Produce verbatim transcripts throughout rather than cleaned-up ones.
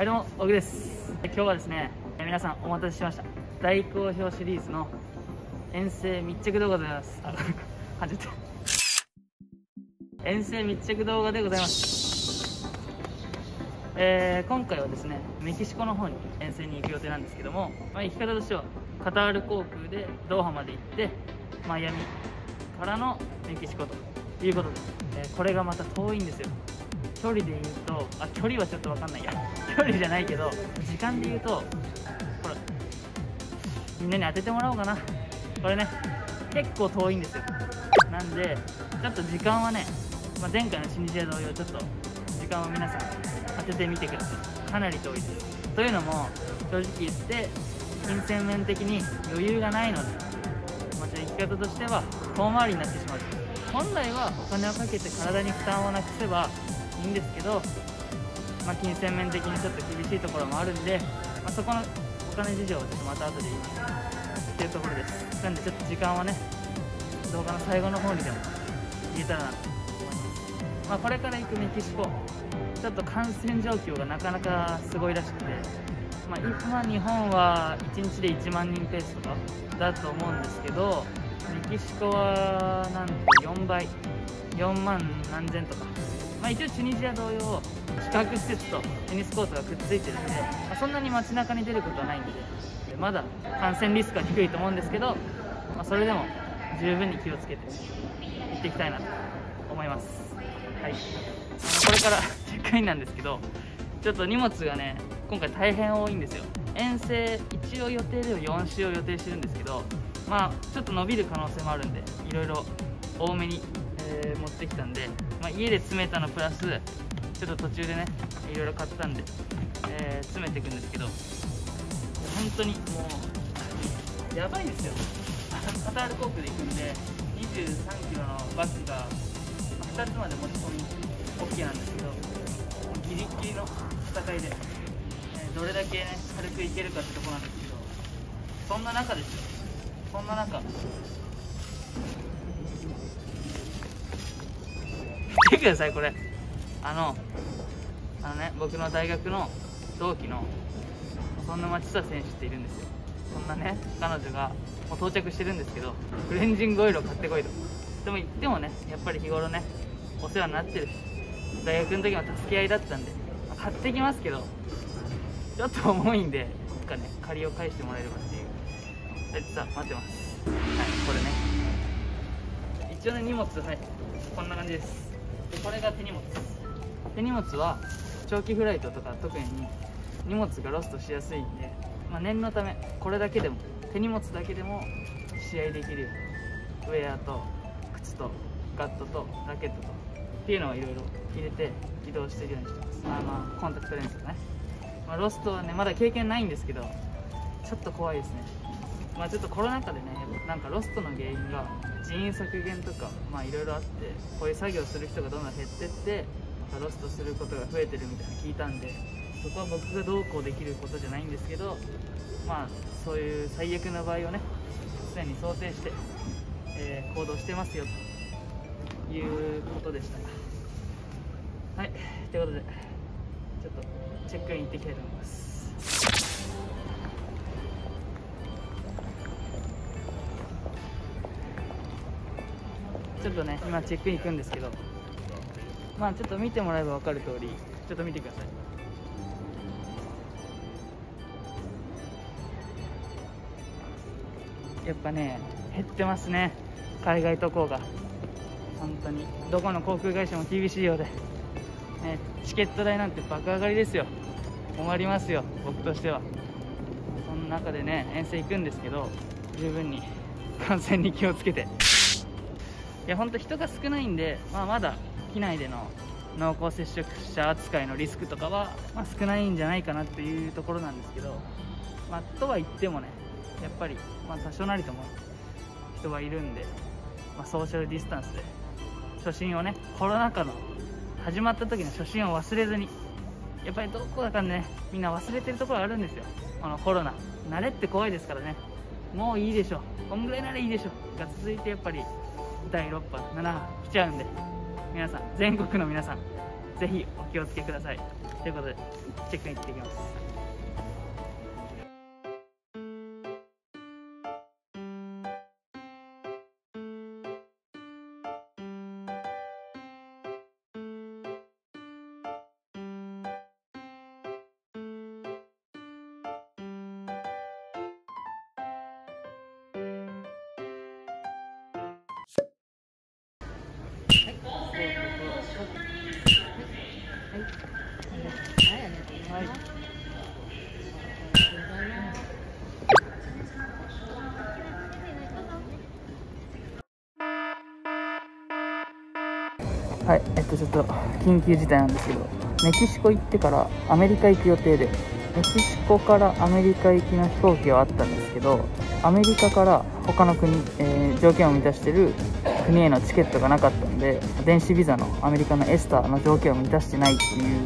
はい、どうも、小木です。今日はですね、皆さんお待たせしました。大好評シリーズの遠征密着動画でございます。あ、初めて。遠征密着動画でございます。えー、今回はですね、メキシコの方に遠征に行く予定なんですけども、まあ、行き方としては、カタール航空でドーハまで行って、マイアミからのメキシコということです。えー、これがまた遠いんですよ。距離で言うと、あ、距離はちょっと分かんないや、距離じゃないけど、時間で言うと、ほら、みんなに当ててもらおうかな、これね、結構遠いんですよ。なんで、ちょっと時間はね、まあ、前回のチュニジア同様、ちょっと時間を皆さん、当ててみてください、かなり遠いです。というのも、正直言って、金銭面的に余裕がないので、また、あ、生き方としては、遠回りになってしまう。本来はお金をかけて体に負担をなくせば、いいんですけど、まあ、金銭面的にちょっと厳しいところもあるんで、まあ、そこのお金事情をちょっとまた後で言いますっていうところです。なんでちょっと時間はね、動画の最後の方にでも言えたらなと思います。まあ、これから行くメキシコ、ちょっと感染状況がなかなかすごいらしくて、まあ、今日本はいちにちでいちまんにんペースとかだと思うんですけど、メキシコはなんとよんばい、よんまんなんぜんとか。まあ一応チュニジア同様、宿泊施設とテニスコートがくっついてるんで、まあ、そんなに街中に出ることはないんで、まだ感染リスクは低いと思うんですけど、まあ、それでも十分に気をつけて行っていきたいなと思います。はい、これからチェックインなんですけど、ちょっと荷物がね、今回大変多いんですよ。遠征、一応予定ではよんしゅうを予定してるんですけど、まあちょっと伸びる可能性もあるんで、いろいろ多めにえ持ってきたんで、まあ、家で詰めたのプラスちょっと途中でねいろいろ買ったんで、えー、詰めていくんですけど、本当にもうやばいですよ。カタール航空で行くんでにじゅうさんキロのバッグがふたつまで持ち込み OK なんですけど、ギリギリの戦いで、えー、どれだけね軽くいけるかってとこなんですけど、そんな中ですよ、そんな中見てください、これあのあのね、僕の大学の同期のそんな松下選手っているんですよ。そんなね、彼女がもう到着してるんですけど、クレンジングオイルを買ってこいと。でも言ってもね、やっぱり日頃ねお世話になってるし、大学の時も助け合いだったんで買ってきますけど、ちょっと重いんでどっかね借りを返してもらえればっていう。さあ待ってます。はい、これね一応ね荷物、はい、こんな感じです。でこれが手荷物。手荷物は長期フライトとか特に荷物がロストしやすいんで、まあ、念のためこれだけでも手荷物だけでも試合できるようにウェアと靴とガットとラケットとっていうのをいろいろ入れて移動してるようにしてます。あ、まあコンタクトレンズとかね、まあ、ロストはねまだ経験ないんですけどちょっと怖いですね。まあちょっとコロナ禍でね、なんかロストの原因が人員削減とかまあいろいろあって、こういう作業する人がどんどん減ってってロストすることが増えてるみたいな聞いたんで、そこは僕がどうこうできることじゃないんですけど、まあそういう最悪の場合をね常に想定して、えー、行動してますよということでした。はい、ということでちょっとチェックイン行ってきたいと思います。ちょっとね、今チェックイン行くんですけど、まあちょっと見てもらえば分かる通り、ちょっと見てください。やっぱね減ってますね、海外渡航が。本当にどこの航空会社も厳しいようで、ね、チケット代なんて爆上がりですよ。困りますよ、僕としては。その中でね遠征行くんですけど、十分に感染に気をつけて。いや本当人が少ないんで、まあ、まだ機内での濃厚接触者扱いのリスクとかは、まあ、少ないんじゃないかなっていうところなんですけど、まあ、とは言ってもねやっぱり、まあ、多少なりとも人はいるんで、まあ、ソーシャルディスタンスで初心をね、コロナ禍の始まった時の初心を忘れずに、やっぱりどこだかねみんな忘れてるところあるんですよ。このコロナ慣れって怖いですからね、もういいでしょ、こんぐらいならいいでしょが続いて、やっぱりだいろっぱ、ななは来ちゃうんで、皆さん、全国の皆さん、ぜひお気をつけください。ということでチェックイン行ってきます。はい、えっとちょっと緊急事態なんですけど、メキシコ行ってからアメリカ行く予定で、メキシコからアメリカ行きの飛行機はあったんですけど、アメリカから他の国、えー、条件を満たしてる国へのチケットがなかったんで、電子ビザのアメリカのエスターの条件を満たしてないっていう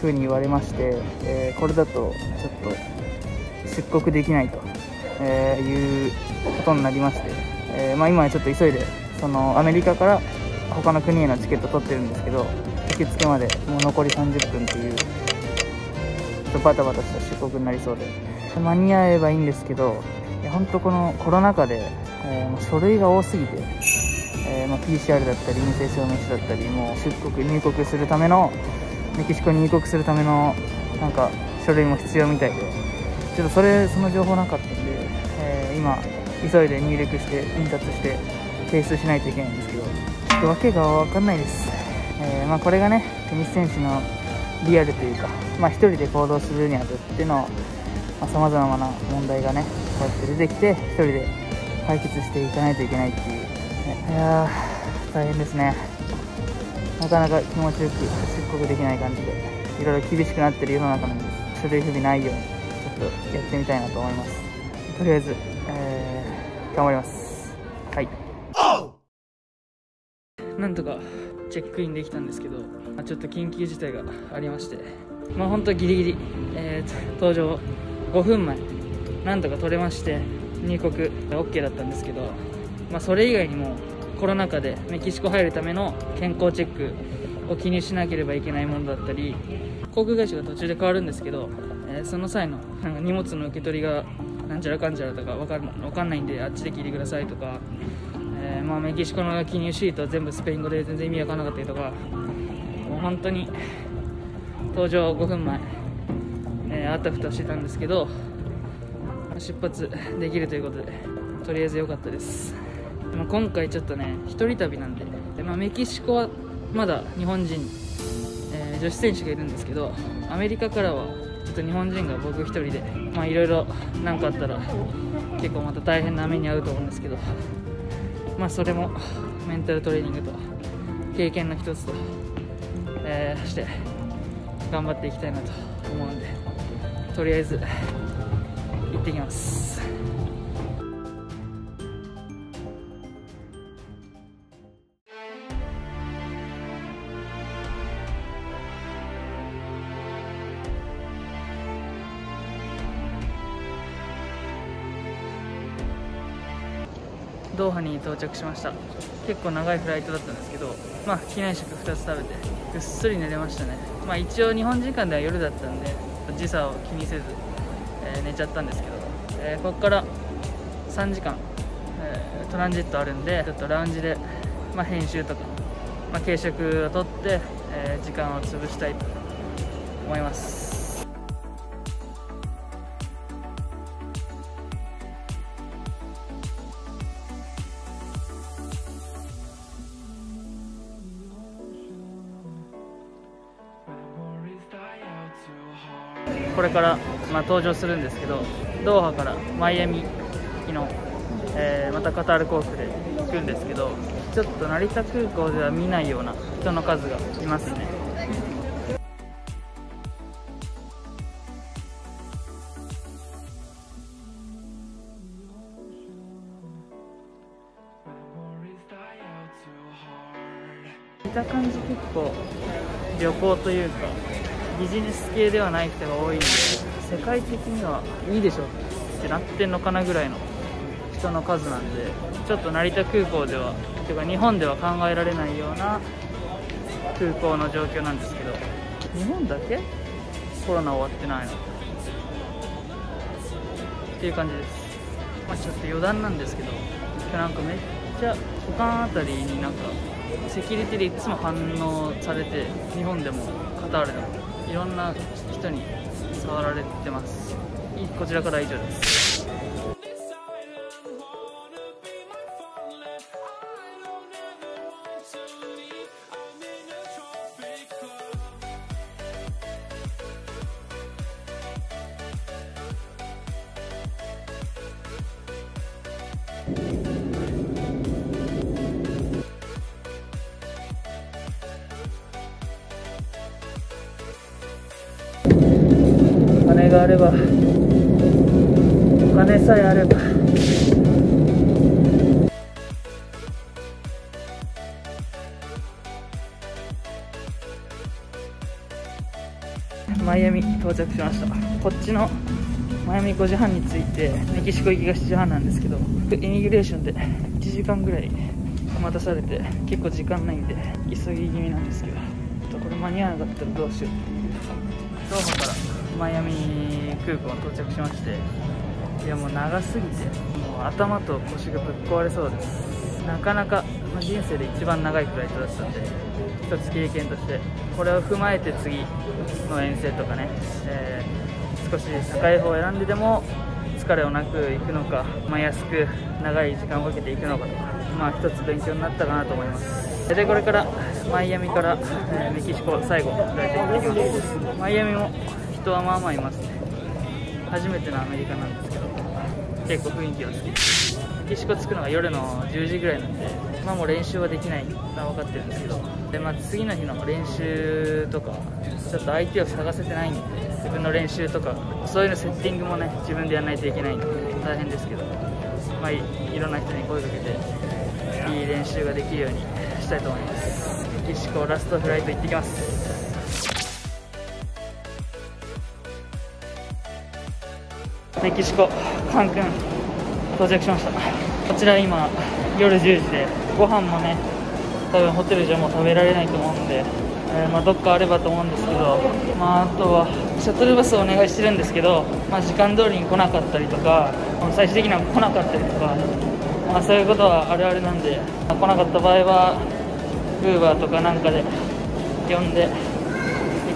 風に言われまして、えー、これだとちょっと出国できないと、えー、いうことになりまして、えーまあ、今はちょっと急いでそのアメリカから他の国へのチケット取ってるんですけど、受付までもう残りさんじゅっぷんっていうちょっとバタバタした出国になりそうで、間に合えばいいんですけど、いや本当このコロナ禍で、えー、書類が多すぎて、えーまあ、ピーシーアール だったり陰性証明書だったり、もう出国入国するための、メキシコに入国するためのなんか書類も必要みたいで、ちょっとそれその情報なかったんで、えー、今急いで入力して印刷して提出しないといけないんですけど。わけがわかんないです、えーまあ、これがねテニス選手のリアルというか、まあ、一人で行動するにあたってのさまざ、まあ、な問題がねこうやって出てきて一人で解決していかないといけないっていう、ね、いや大変ですね。なかなか気持ちよく出国できない感じで、いろいろ厳しくなってる世の中なので、書類不備ないようにちょっとやってみたいなと思います。とりあえず、えー、頑張ります。はい、なんとかチェックインできたんですけど、まあ、ちょっと緊急事態がありまして、まあ、本当ギリギリ、えー、搭乗ごふんまえなんとか取れまして、入国 OK だったんですけど、まあ、それ以外にもコロナ禍でメキシコ入るための健康チェックを記入しなければいけないものだったり、航空会社が途中で変わるんですけど、えー、その際のなんか荷物の受け取りがなんちゃらかんちゃらとか分かる分かんないんであっちで聞いてくださいとか。えーまあ、メキシコの記入シートは全部スペイン語で全然意味わからなかったりとか、もう本当に搭乗ごふんまえ、えー、あたふたしてたんですけど、出発できるということでとりあえず良かったです。でも今回ちょっとね一人旅なんで、で、まあ、メキシコはまだ日本人、えー、女子選手がいるんですけど、アメリカからはちょっと日本人が僕一人で、まあいろいろ何かあったら結構また大変な目に遭うと思うんですけど、まあそれもメンタルトレーニングと経験の一つと、えー、して頑張っていきたいなと思うんで、とりあえず行ってきます。ドーハに到着しました。結構長いフライトだったんですけど、まあ、機内食ふたつ食べてぐっすり寝れましたね。まあ、一応日本時間では夜だったんで時差を気にせず、えー、寝ちゃったんですけど、えー、ここからさんじかん、えー、トランジットあるんで、ちょっとラウンジで、まあ、編集とか、まあ、軽食をとって、えー、時間を潰したいと思います。これから、まあ、登場するんですけど、ドーハからマイアミの、えー、またカタール航空で行くんですけど、ちょっと成田空港では見ないような人の数がいますね。見た感じ結構旅行というかビジネス系ではない人が多いんで、世界的にはいいでしょってなってんのかなぐらいの人の数なんで、ちょっと成田空港ではというか日本では考えられないような空空港の状況なんですけど、日本だけコロナ終わってないのっていう感じです。まあ、ちょっと余談なんですけど、今日なんかめっちゃ股間あたりになんかセキュリティでいつも反応されて、日本でもカタールでもいろんな人に触られてます。こちらからは以上です。お金があれば、お金さえあれば。マイアミ到着しました。こっちのマイアミごじはんに着いて、メキシコ行きがしちじはんなんですけど、イミグレーションでいちじかんぐらい待たされて、結構時間ないんで急ぎ気味なんですけど、これ間に合わなかったらどうしようっていう。ドーハからマイアミ空港に到着しまして、いやもう長すぎて、もう頭と腰がぶっ壊れそうです。なかなか、まあ、人生で一番長いフライトだったんで、一つ経験としてこれを踏まえて次の遠征とかね、えー、少し高い方を選んででも疲れをなくいくのか、まあ、安く長い時間をかけていくのかとか、まあ、一つ勉強になったかなと思います。でこれからマイアミから、えー、メキシコ最後フライト行ってきます。マイアミも人はまあまあいますね。初めてのアメリカなんですけど、結構雰囲気は好きです。メキシコ着くのが夜のじゅうじぐらいなんで、まあもう練習はできないのは分かってるんですけど、で、まあ、次の日の練習とかちょっと相手を探せてないんで、自分の練習とかそういうのセッティングもね、自分でやらないといけないんで大変ですけど、まあ、いろんな人に声かけていい練習ができるようにしたいと思います。メキシコラストフライト行ってきます。メキシコカンクン到着しました。こちら今夜じゅうじで、ご飯もね多分ホテルじゃもう食べられないと思うんで、えー、まあどっかあればと思うんですけど、まあ、あとはシャトルバスをお願いしてるんですけど、まあ、時間通りに来なかったりとか、最終的には来なかったりとか、まあ、そういうことはあるあるなんで、まあ、来なかった場合はUberとかなんかで呼んで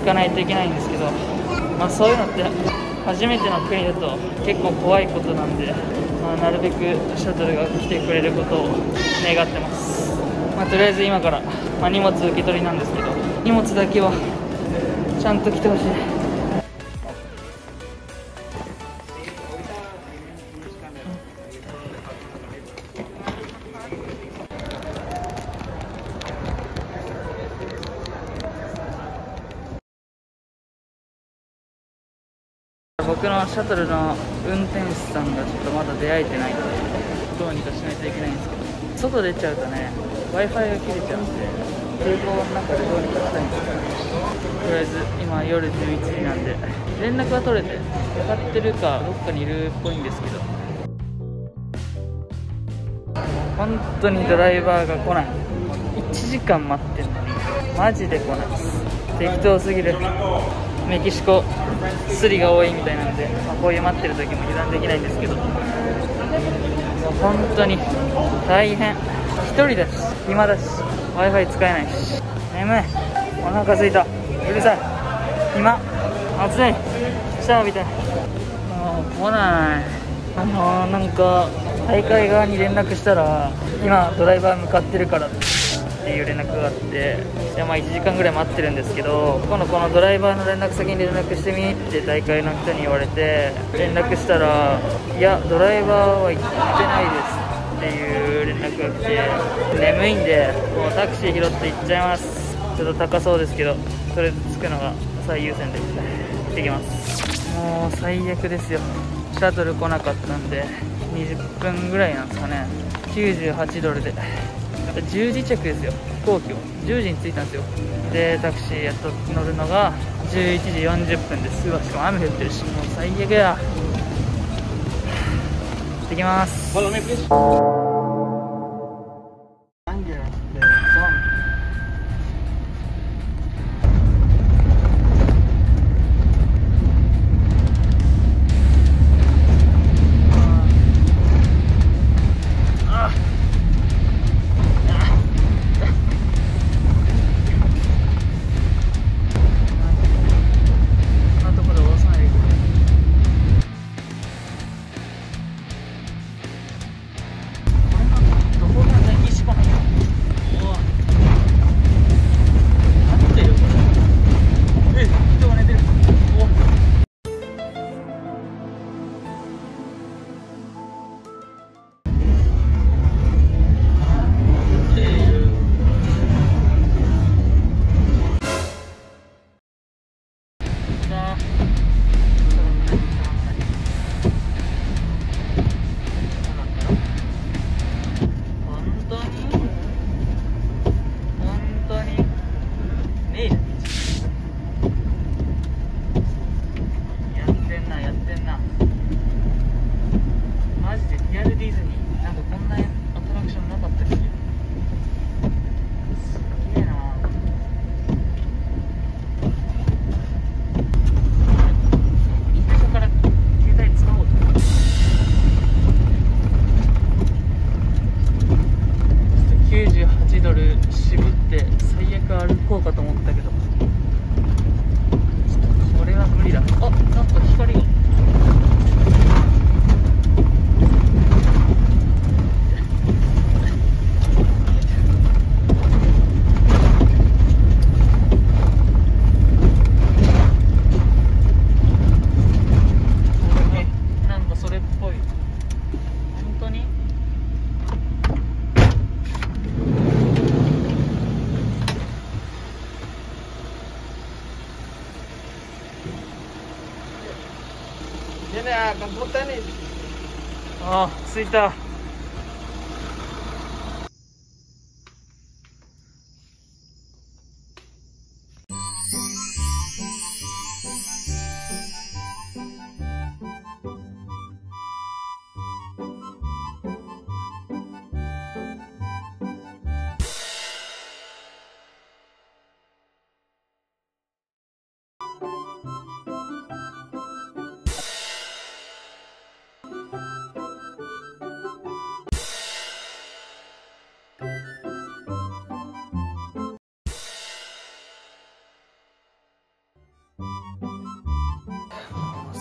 行かないといけないんですけど、まあ、そういうのって初めての国だと結構怖いことなんで、まあ、なるべくシャトルが来てくれることを願ってます。まあ、とりあえず今から、まあ、荷物受け取りなんですけど、荷物だけはちゃんと来てほしい。僕のシャトルの運転手さんがちょっとまだ出会えてないので、どうにかしないといけないんですけど、外出ちゃうとね Wi−Fi が切れちゃうんで、空港の中でどうにかしたいんですけど、とりあえず今夜じゅういちじなんで、連絡は取れて使ってるかどっかにいるっぽいんですけど、本当にドライバーが来ない。いちじかん待ってんのにマジで来ないです。適当すぎる。メキシコスリが多いみたいなので、まあ、こういう待ってる時も油断できないんですけど、もう本当に大変。ひとりだし暇だし Wi−Fi 使えないし、眠い、お腹すいた、うるさい、暇、暑い、シャワーみたい、もう来ない。あのー、なんか大会側に連絡したら今ドライバー向かってるからっていう連絡があって、いやまあいちじかんぐらい待ってるんですけど、今度このドライバーの連絡先に連絡してみって大会の人に言われて、連絡したらいやドライバーは行ってないですっていう連絡が来て、眠いんでもうタクシー拾って行っちゃいます。ちょっと高そうですけど、それ着くのが最優先で行ってきます。もう最悪ですよ。シャトル来なかったんでにじゅっぷんぐらいなんですかね、きゅうじゅうはちドルでじゅうじ着ですよ。飛行機をじゅうじに着いたんですよ。でタクシーやっと乗るのがじゅういちじよんじゅっぷんです。うわ、しかも雨降ってるし、もう最悪や。行ってきます。あ、着いた。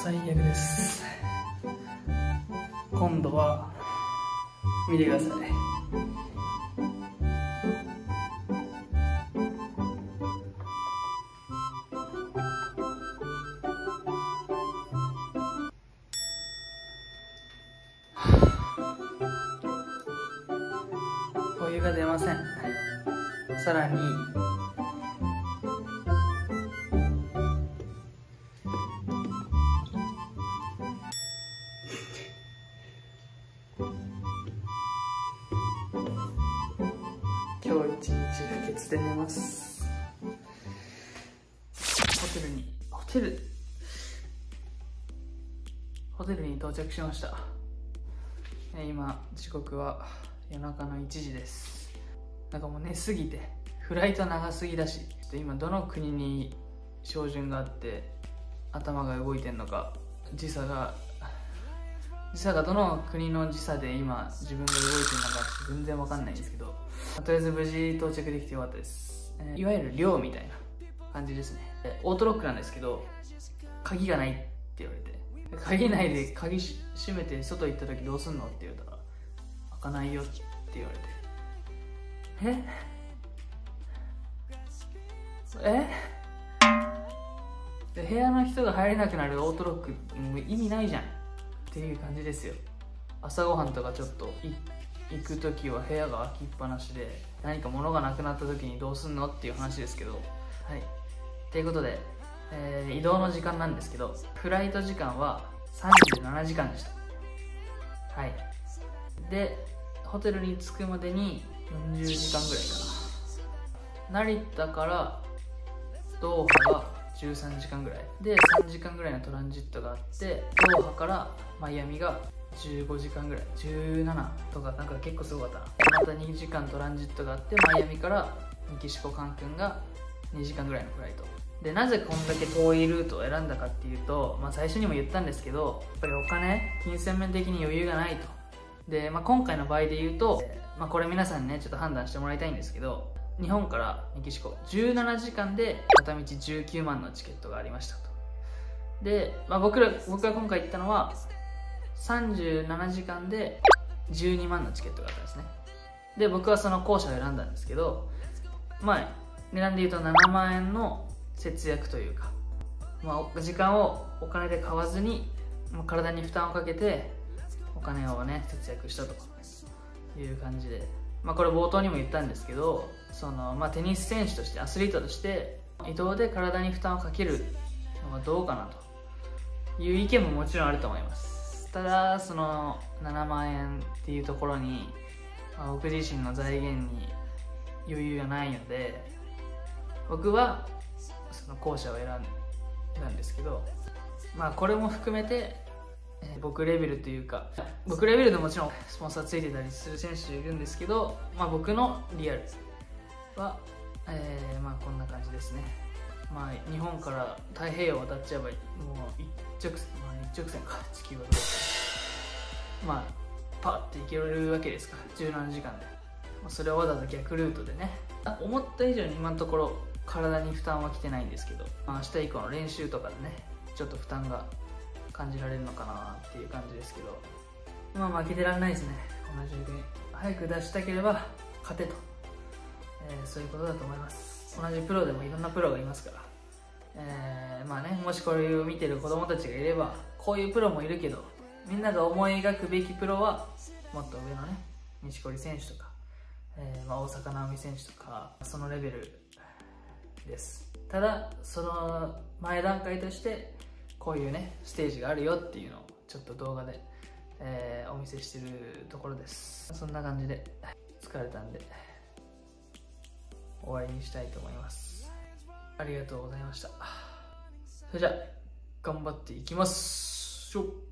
最悪です。今度は見てください。お湯が出ません。さらに今日一日不潔で寝ます。ホテルにホテルホテルに到着しました。今時刻は夜中のいちじです。なんかもう寝すぎてフライト長すぎだし、ちょっと今どの国に照準があって頭が動いてんのか、時差が時差がどの国の時差で今自分が動いてるのか全然わかんないんですけど、とりあえず無事到着できてよかったです。えー、いわゆる寮みたいな感じですね。オートロックなんですけど鍵がないって言われて、鍵ないで鍵し閉めて外行った時どうすんのって言うたら、開かないよって言われて、ええ部屋の人が入れなくなるオートロックもう意味ないじゃんっていう感じですよ。朝ごはんとかちょっと行く時は部屋が空きっぱなしで、何か物がなくなった時にどうすんのっていう話ですけど、はい、ということで、えー、移動の時間なんですけど、フライト時間はさんじゅうななじかんでした。はいでホテルに着くまでによんじゅうじかんぐらいかな。成田からドーハがじゅうさんじかんぐらいで、さんじかんぐらいのトランジットがあって、ドーハからマイアミがじゅうごじかんぐらい、じゅうななとか、なんか結構すごかったな。またにじかんトランジットがあって、マイアミからメキシコ関係がにじかんぐらいのフライトで、なぜこんだけ遠いルートを選んだかっていうと、まあ、最初にも言ったんですけど、やっぱりお金金銭面的に余裕がないと。で、まあ、今回の場合で言うと、まあ、これ皆さんねちょっと判断してもらいたいんですけど、日本からメキシコじゅうななじかんで片道じゅうきゅうまんのチケットがありましたと。で、まあ、僕ら僕が今回行ったのはさんじゅうななじかんでじゅうにまんのチケットがあったんですね。で僕はその後者を選んだんですけど、まあ値段で言うとななまんえんの節約というか、まあ、時間をお金で買わずに体に負担をかけてお金をね節約したという感じで、まあ、これ冒頭にも言ったんですけど、その、まあ、テニス選手としてアスリートとして移動で体に負担をかけるのはどうかなという意見ももちろんあると思います。ただそのななまんえんっていうところに、まあ、僕自身の財源に余裕がないので、僕はその後者を選んだんですけど、まあこれも含めて、えー、僕レベルというか、僕レベルでもちろんスポンサーついてたりする選手いるんですけど、まあ、僕のリアルは、えー、まあこんな感じですね。まあ、日本から太平洋を渡っちゃえばもう一直線、まあ、一直線か地球はどうか、まあパッて行けるわけですからじゅうななじかんで、まあ、それをわざわざ逆ルートでね、思った以上に今のところ体に負担はきてないんですけど、まあ、明日以降の練習とかでねちょっと負担が感じられるのかなっていう感じですけど、まあ負けてられないですね。この状況に早く出したければ勝てと、えー、そういうことだと思います。同じプロでもいろんなプロがいますから、えー、まあね、もしこれを見てる子供たちがいればこういうプロもいるけど、みんなが思い描くべきプロはもっと上のね錦織選手とか、えーまあ、大坂なおみ選手とかそのレベルです。ただその前段階としてこういうねステージがあるよっていうのをちょっと動画で、えー、お見せしてるところです。そんな感じで疲れたんで終わりにしたいと思います。ありがとうございました。それじゃあ頑張っていきます。